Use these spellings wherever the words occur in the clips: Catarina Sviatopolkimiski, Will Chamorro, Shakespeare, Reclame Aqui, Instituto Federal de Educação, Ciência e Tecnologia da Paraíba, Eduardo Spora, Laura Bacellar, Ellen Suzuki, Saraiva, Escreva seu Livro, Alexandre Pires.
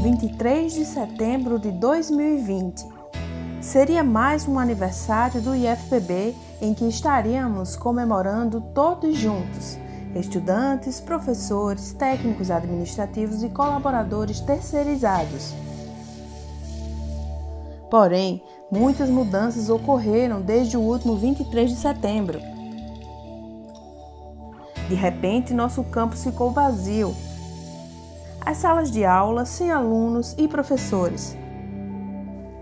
23 de setembro de 2020. Seria mais um aniversário do IFPB em que estaríamos comemorando todos juntos, estudantes, professores, técnicos administrativos e colaboradores terceirizados. Porém, muitas mudanças ocorreram desde o último 23 de setembro. De repente, nosso campus ficou vazio. As salas de aula sem alunos e professores.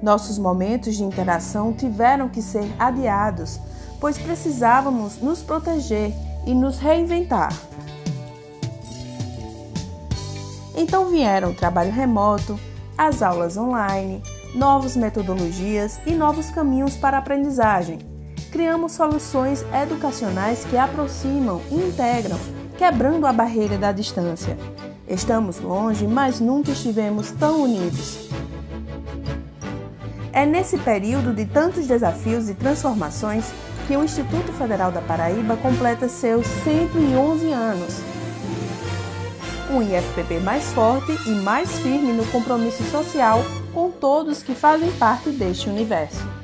Nossos momentos de interação tiveram que ser adiados, pois precisávamos nos proteger e nos reinventar. Então vieram o trabalho remoto, as aulas online, novas metodologias e novos caminhos para a aprendizagem. Criamos soluções educacionais que aproximam e integram, quebrando a barreira da distância. Estamos longe, mas nunca estivemos tão unidos. É nesse período de tantos desafios e transformações que o Instituto Federal da Paraíba completa seus 111 anos. Um IFPB mais forte e mais firme no compromisso social com todos que fazem parte deste universo.